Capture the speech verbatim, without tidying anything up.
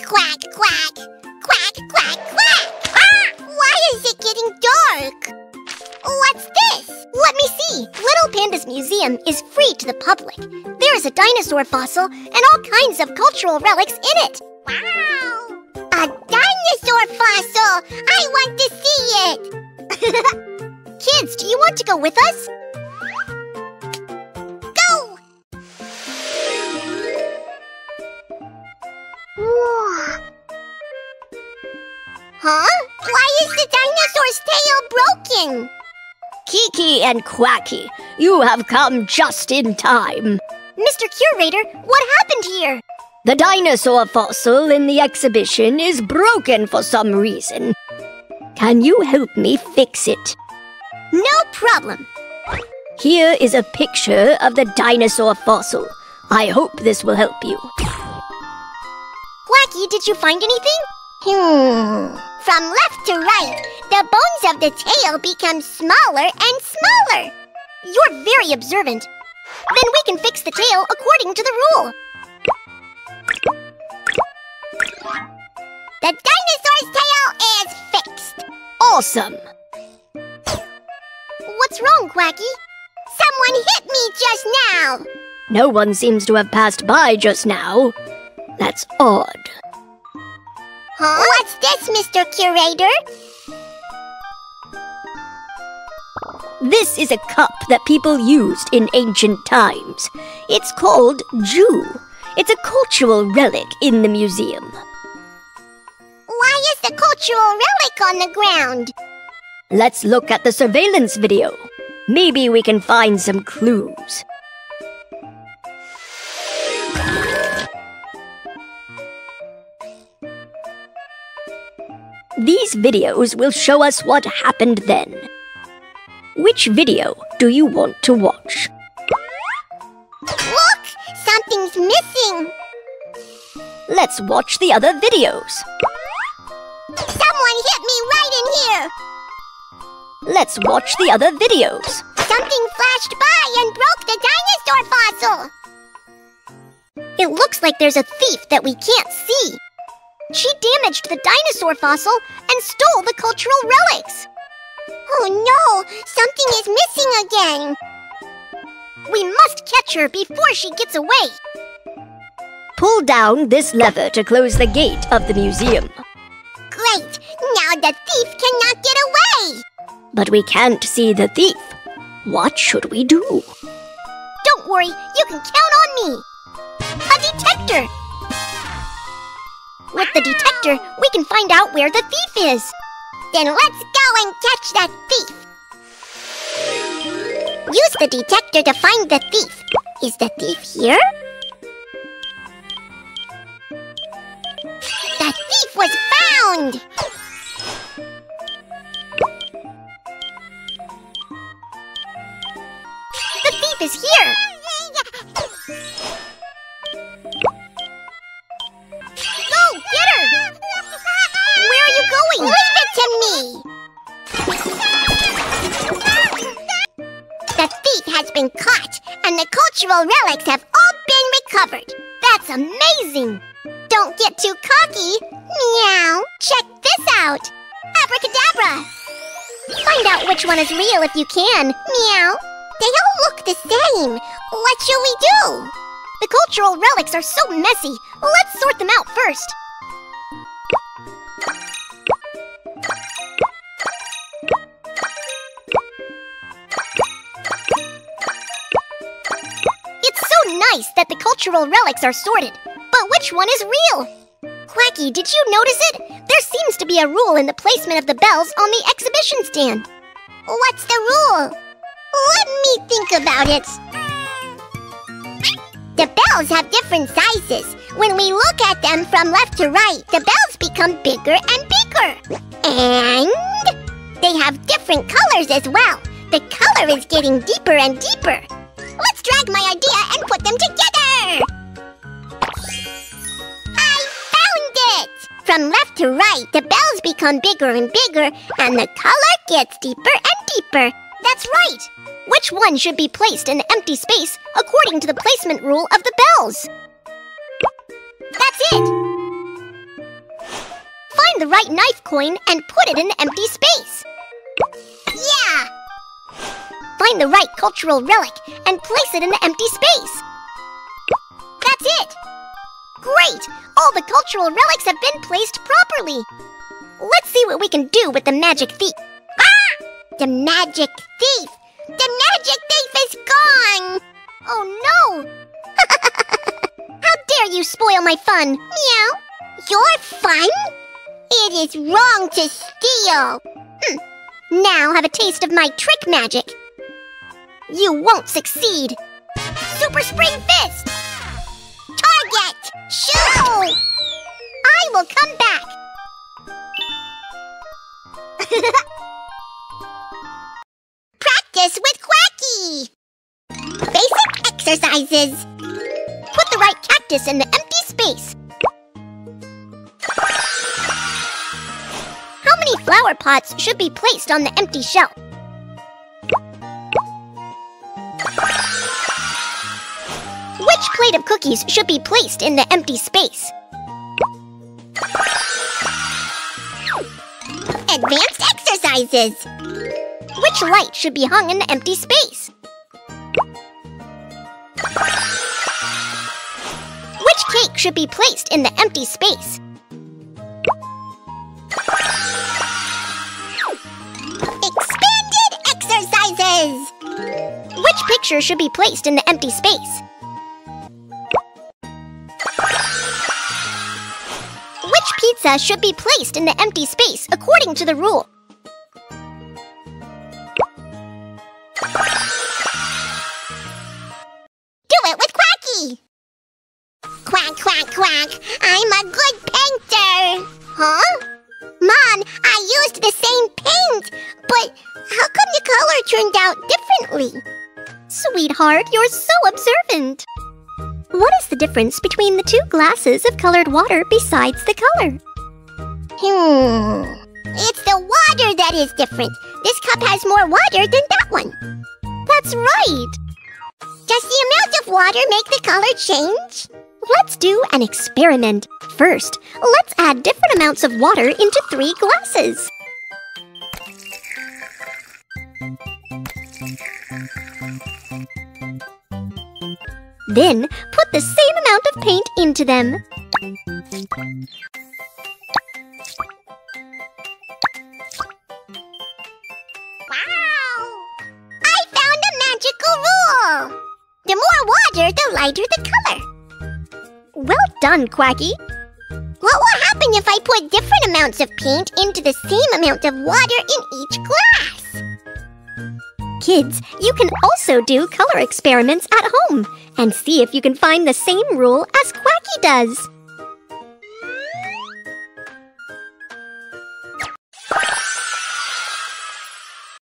Quack, quack, quack. Quack, quack, quack. Ah! Why is it getting dark? What's this? Let me see. Little Panda's Museum is free to the public. There is a dinosaur fossil and all kinds of cultural relics in it. Wow! A dinosaur fossil! I want to see it! Kids, do you want to go with us? Go! Whoa. Huh? Why is the dinosaur's tail broken? Kiki and Quacky, you have come just in time. Mister Curator, what happened here? The dinosaur fossil in the exhibition is broken for some reason. Can you help me fix it? No problem. Here is a picture of the dinosaur fossil. I hope this will help you. Quacky, did you find anything? Hmm. From left to right, the bones of the tail become smaller and smaller. You're very observant. Then we can fix the tail according to the rule. The dinosaur's tail is fixed! Awesome! What's wrong, Quacky? Someone hit me just now! No one seems to have passed by just now. That's odd. Huh? What's this, Mister Curator? This is a cup that people used in ancient times. It's called Ju. It's a cultural relic in the museum. Why is the cultural relic on the ground? Let's look at the surveillance video. Maybe we can find some clues. These videos will show us what happened then. Which video do you want to watch? Look! Something's missing! Let's watch the other videos. Someone hit me right in here! Let's watch the other videos. Something flashed by and broke the dinosaur fossil! It looks like there's a thief that we can't see. She damaged the dinosaur fossil and stole the cultural relics. Oh no! Something is missing again! We must catch her before she gets away. Pull down this lever to close the gate of the museum. Great! Now the thief cannot get away! But we can't see the thief. What should we do? Don't worry, you can count on me! A detector! With the detector, we can find out where the thief is. Then let's go and catch the thief! Use the detector to find the thief. Is the thief here? The thief was found! The thief is here! Go, get her! Where are you going? Leave it to me! The thief has been caught, and the cultural relics have all been recovered. That's amazing! Don't get too cocky! Meow! Check this out! Abracadabra! Find out which one is real if you can! Meow! They all look the same! What shall we do? The cultural relics are so messy! Let's sort them out first! It's so nice that the cultural relics are sorted! But which one is real? Quacky, did you notice it? There seems to be a rule in the placement of the bells on the exhibition stand. What's the rule? Let me think about it. The bells have different sizes. When we look at them from left to right, the bells become bigger and bigger. And they have different colors as well. The color is getting deeper and deeper. Let's drag my idea and put them together. From left to right, the bells become bigger and bigger, and the color gets deeper and deeper. That's right! Which one should be placed in the empty space according to the placement rule of the bells? That's it! the right knife coin and put it in the empty space. Yeah! Find the right cultural relic and place it in the empty space. That's it! Great! All the cultural relics have been placed properly. Let's see what we can do with the magic thief. Ah! The magic thief! The magic thief is gone! Oh no! How dare you spoil my fun! Meow! Your fun? It is wrong to steal! Hm! Now have a taste of my trick magic! You won't succeed! Super Spring Fist! Target! Shoot! I will come back! Practice with Quacky! Basic exercises! Put the right cactus in the empty space! How many flower pots should be placed on the empty shelf? Which plate of cookies should be placed in the empty space? Advanced exercises! Which light should be hung in the empty space? Which cake should be placed in the empty space? Expanded exercises! Which picture should be placed in the empty space? Which pizza should be placed in the empty space according to the rule? Do it with Quacky! Quack, quack, quack! I'm a good painter! Huh? Mom, I used the same paint! But how come the color turned out differently? Sweetheart, you're so observant! What is the difference between the two glasses of colored water besides the color? Hmm... It's the water that is different! This cup has more water than that one! That's right! Does the amount of water make the color change? Let's do an experiment. First, let's add different amounts of water into three glasses. Then, put the same amount of paint into them. Wow! I found a magical rule! The more water, the lighter the color. Well done, Quacky! What will happen if I put different amounts of paint into the same amount of water in each glass? Kids, you can also do color experiments at home and see if you can find the same rule as Quacky does.